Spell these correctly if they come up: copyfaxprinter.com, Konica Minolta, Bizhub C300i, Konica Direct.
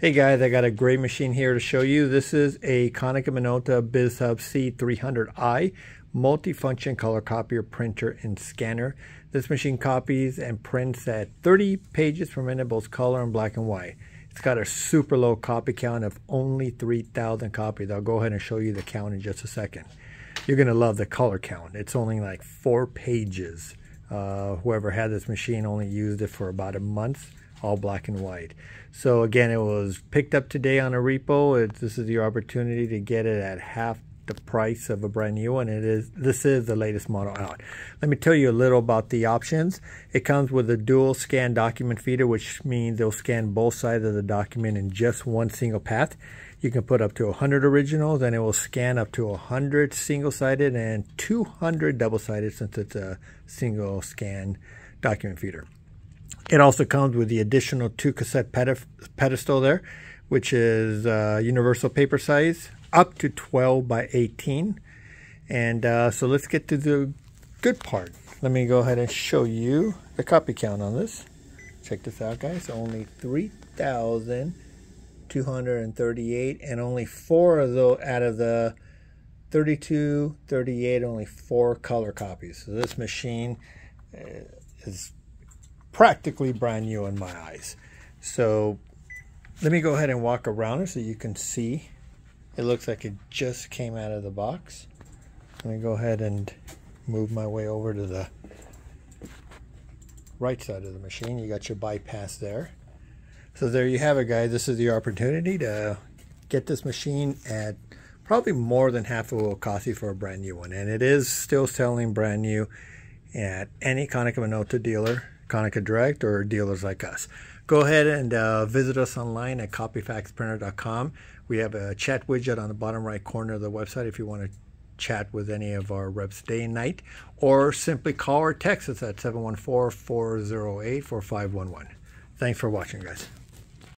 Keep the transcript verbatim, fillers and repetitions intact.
Hey guys, I got a great machine here to show you. This is a Konica Minolta Bizhub C three hundred i multifunction color copier printer and scanner. This machine copies and prints at thirty pages per minute, both color and black and white. It's got a super low copy count of only three thousand copies. I'll go ahead and show you the count in just a second. You're going to love the color count. It's only like four pages. Uh, whoever had this machine only used it for about a month. All black and white. So again, it was picked up today on a repo. It, this is your opportunity to get it at half the price of a brand new one. It is, this is the latest model out. Let me tell you a little about the options. It comes with a dual scan document feeder, which means they'll scan both sides of the document in just one single path. You can put up to one hundred originals and it will scan up to one hundred single-sided and two hundred double-sided, since it's a single scan document feeder. It also comes with the additional two cassette pedestal there, which is uh, universal paper size, up to twelve by eighteen. And uh, so let's get to the good part. Let me go ahead and show you the copy count on this. Check this out, guys. Only three thousand two hundred thirty-eight, and only four of those out of the thirty-two, thirty-eight, only four color copies. So this machine is practically brand new in my eyes. So let me go ahead and walk around her so you can see. It looks like it just came out of the box. Let me go ahead and move my way over to the right side of the machine. You got your bypass there. So there you have it, guys. This is your opportunity to get this machine at probably more than half of what it will cost you for a brand new one. And it is still selling brand new at any Konica Minolta dealer, Konica Direct, or dealers like us. Go ahead and uh, visit us online at copy fax printer dot com. We have a chat widget on the bottom right corner of the website if you want to chat with any of our reps day and night, or simply call or text us at seven one four, four zero eight, four five one one. Thanks for watching, guys.